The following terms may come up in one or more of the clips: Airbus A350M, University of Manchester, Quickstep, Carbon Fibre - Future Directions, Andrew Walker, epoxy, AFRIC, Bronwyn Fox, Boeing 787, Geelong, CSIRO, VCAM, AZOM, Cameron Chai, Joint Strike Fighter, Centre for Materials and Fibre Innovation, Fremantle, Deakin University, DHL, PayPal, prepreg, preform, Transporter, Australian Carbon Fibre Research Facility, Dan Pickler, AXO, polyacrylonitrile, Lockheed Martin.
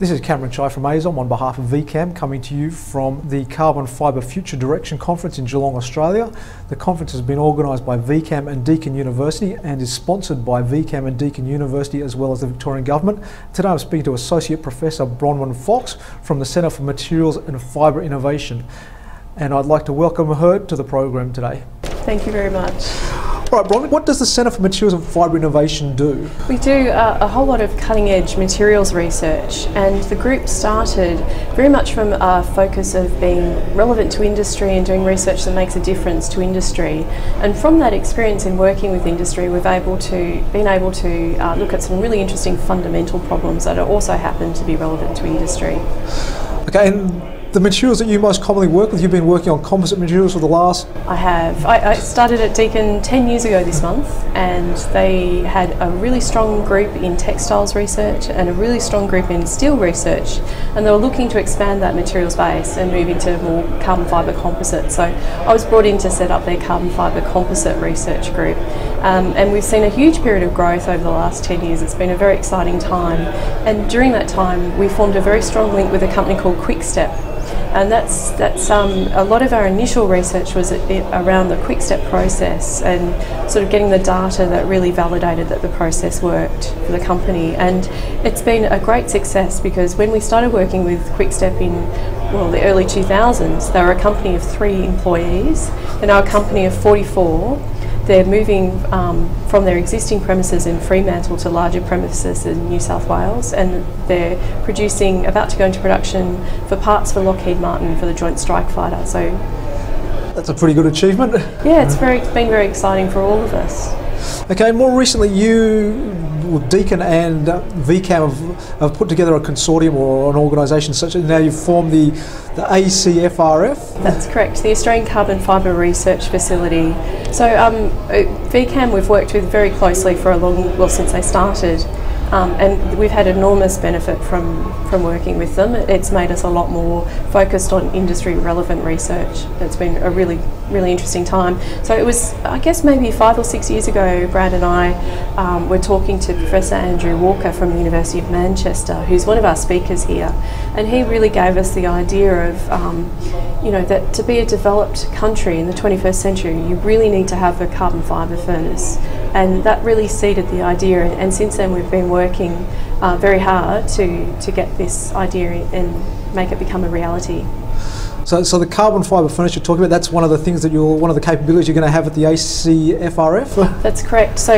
This is Cameron Chai from AZOM on behalf of VCAM, coming to you from the Carbon Fibre Future Direction Conference in Geelong, Australia. The conference has been organised by VCAM and Deakin University and is sponsored by VCAM and Deakin University as well as the Victorian Government. Today I'm speaking to Associate Professor Bronwyn Fox from the Centre for Materials and Fibre Innovation, and I'd like to welcome her to the program today. Thank you very much. All right, Bronwyn, what does the Centre for Materials and Fibre Innovation do? We do a whole lot of cutting-edge materials research, and the group started very much from a focus of being relevant to industry and doing research that makes a difference to industry. And from that experience in working with industry, we've been able to look at some really interesting fundamental problems that also happen to be relevant to industry. Okay. And the materials that you most commonly work with, you've been working on composite materials for the last... I have. I started at Deakin 10 years ago this month, and they had a really strong group in textiles research and a really strong group in steel research, and they were looking to expand that materials base and move into more carbon fibre composite. So I was brought in to set up their carbon fibre composite research group, and we've seen a huge period of growth over the last 10 years. It's been a very exciting time, and during that time we formed a very strong link with a company called Quickstep. And that's a lot of our initial research was around the Quickstep process and sort of getting the data that really validated that the process worked for the company. And it's been a great success, because when we started working with Quickstep in, well, the early 2000s, they were a company of 3 employees. They're now a company of 44. They're moving from their existing premises in Fremantle to larger premises in New South Wales, and they're producing, about to go into production for parts for Lockheed Martin for the Joint Strike Fighter. So that's a pretty good achievement. Yeah, it's been very exciting for all of us. Okay, more recently Deakin and VCAM have put together a consortium or an organisation such as, now you've formed the ACFRF? That's correct, the Australian Carbon Fibre Research Facility. So VCAM we've worked with very closely for a long, well, since they started, and we've had enormous benefit from working with them. It's made us a lot more focused on industry relevant research. It's been a really, really interesting time. So it was, I guess, maybe 5 or 6 years ago, Brad and I were talking to Professor Andrew Walker from the University of Manchester, who's one of our speakers here, and he really gave us the idea of, you know, that to be a developed country in the 21st century, you really need to have a carbon fibre furnace. And that really seeded the idea, and since then we've been working very hard to get this idea and make it become a reality. So the carbon fibre furnace you're talking about, that's one of the things that one of the capabilities you're going to have at the ACFRF? That's correct. So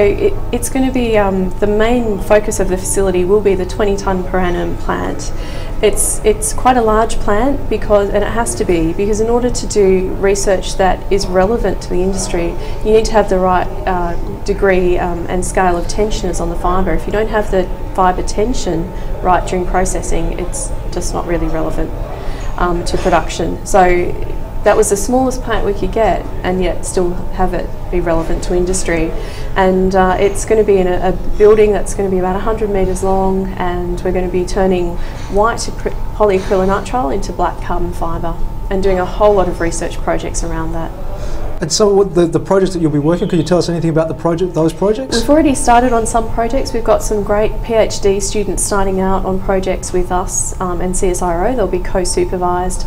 it's going to be, the main focus of the facility will be the 20-tonne per annum plant. It's quite a large plant, because, and it has to be, because in order to do research that is relevant to the industry, you need to have the right degree and scale of tensioners on the fibre. If you don't have the fibre tension right during processing, it's just not really relevant to production. So that was the smallest plant we could get, and yet still have it be relevant to industry. And it's going to be in a building that's going to be about 100 metres long, and we're going to be turning white polyacrylonitrile into black carbon fibre and doing a whole lot of research projects around that. And so what the projects that you'll be working on, can you tell us anything about those projects? We've already started on some projects. We've got some great PhD students starting out on projects with us and CSIRO. They'll be co-supervised.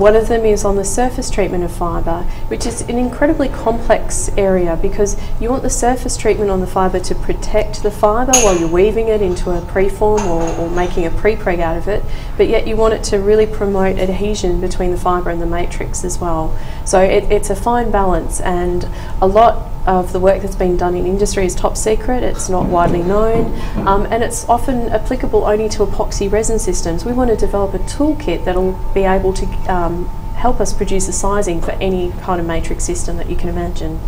One of them is on the surface treatment of fibre, which is an incredibly complex area, because you want the surface treatment on the fibre to protect the fibre while you're weaving it into a preform or making a prepreg out of it, but yet you want it to really promote adhesion between the fibre and the matrix as well. So it's a fine balance. And a lot of the work that's been done in industry is top secret, it's not widely known, and it's often applicable only to epoxy resin systems. We want to develop a toolkit that'll be able to help us produce the sizing for any kind of matrix system that you can imagine.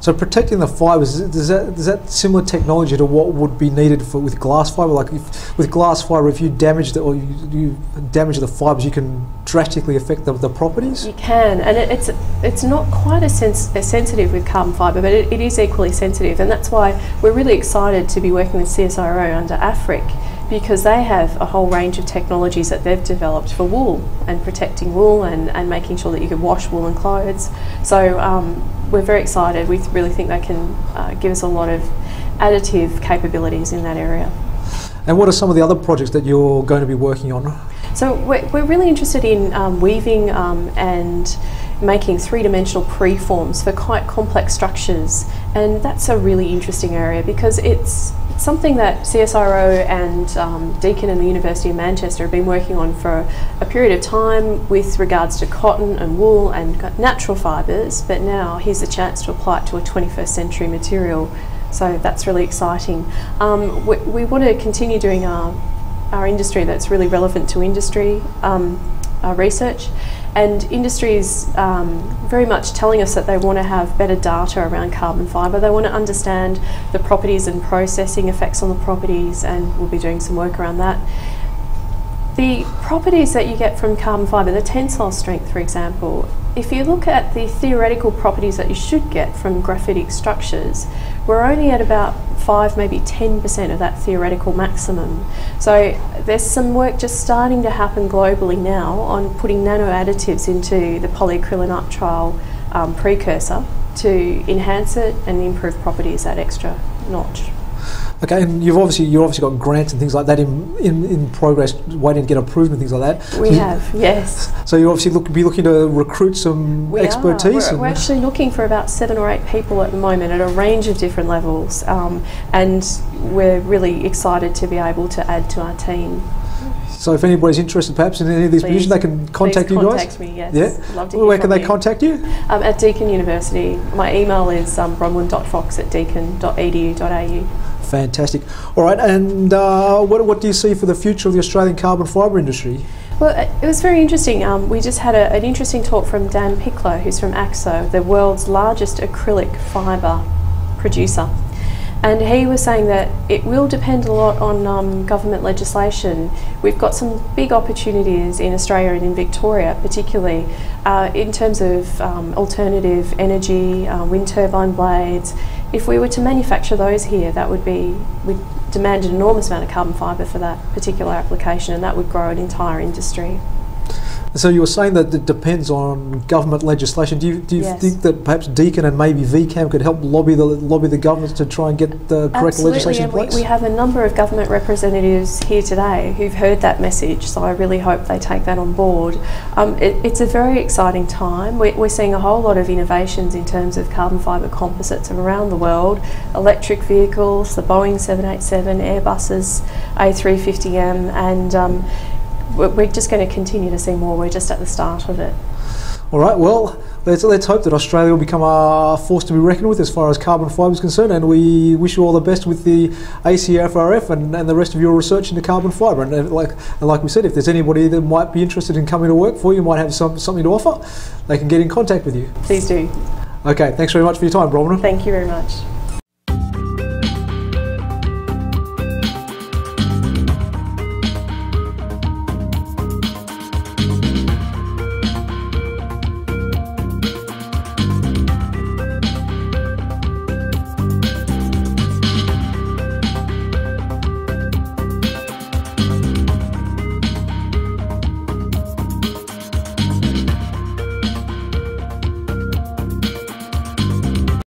So protecting the fibres, is that similar technology to what would be needed with glass fibre? Like with glass fibre, if you damage you damage the fibres, you can drastically affect the properties? You can, and it's not quite as sensitive with carbon fibre, but it is equally sensitive, and that's why we're really excited to be working with CSIRO under AFRIC, because they have a whole range of technologies that they've developed for wool and protecting wool and making sure that you can wash woolen clothes. So we're very excited. We really think they can give us a lot of additive capabilities in that area. And what are some of the other projects that you're going to be working on? So we're really interested in weaving and making three-dimensional preforms for quite complex structures, and that's a really interesting area because it's something that CSIRO and Deakin and the University of Manchester have been working on for a period of time with regards to cotton and wool and natural fibres, but now here's a chance to apply it to a 21st century material, so that's really exciting. We want to continue doing our industry that's really relevant to industry, our research, and industry is very much telling us that they want to have better data around carbon fibre. They want to understand the properties and processing effects on the properties, and we'll be doing some work around that. The properties that you get from carbon fibre, the tensile strength for example, if you look at the theoretical properties that you should get from graphitic structures, we're only at about 5, maybe 10% of that theoretical maximum. So there's some work just starting to happen globally now on putting nano additives into the polyacrylonitrile precursor to enhance it and improve properties that extra notch. Okay, and you've obviously got grants and things like that in progress, waiting to get approved and things like that. We have, yes. So you obviously be looking to recruit some expertise. We're actually looking for about 7 or 8 people at the moment at a range of different levels, and we're really excited to be able to add to our team. So if anybody's interested perhaps in any of these positions, they can contact you guys? Contact me, yes. Yeah. Love to hear. Where can they contact you? At Deakin University. My email is bronwyn.fox@deakin.edu.au. Fantastic. All right, and what do you see for the future of the Australian carbon fibre industry? Well, it was very interesting. We just had an interesting talk from Dan Pickler, who's from AXO, the world's largest acrylic fibre producer. And he was saying that it will depend a lot on government legislation. We've got some big opportunities in Australia and in Victoria particularly in terms of alternative energy, wind turbine blades. If we were to manufacture those here, that would be, we'd demand an enormous amount of carbon fibre for that particular application, and that would grow an entire industry. So you were saying that it depends on government legislation. Do you yes. think that perhaps Deakin and maybe VCAM could help lobby the government to try and get the correct legislation in place? Absolutely, we have a number of government representatives here today who've heard that message, so I really hope they take that on board. It's a very exciting time. We're seeing a whole lot of innovations in terms of carbon fibre composites around the world, electric vehicles, the Boeing 787, Airbuses, A350M, and we're just going to continue to see more. We're just at the start of it. All right, well, let's hope that Australia will become a force to be reckoned with as far as carbon fibre is concerned, and we wish you all the best with the ACFRF and the rest of your research into carbon fibre. And like we said, if there's anybody that might be interested in coming to work for you, might have something to offer, they can get in contact with you. Please do. Okay, thanks very much for your time, Bronwyn. Thank you very much.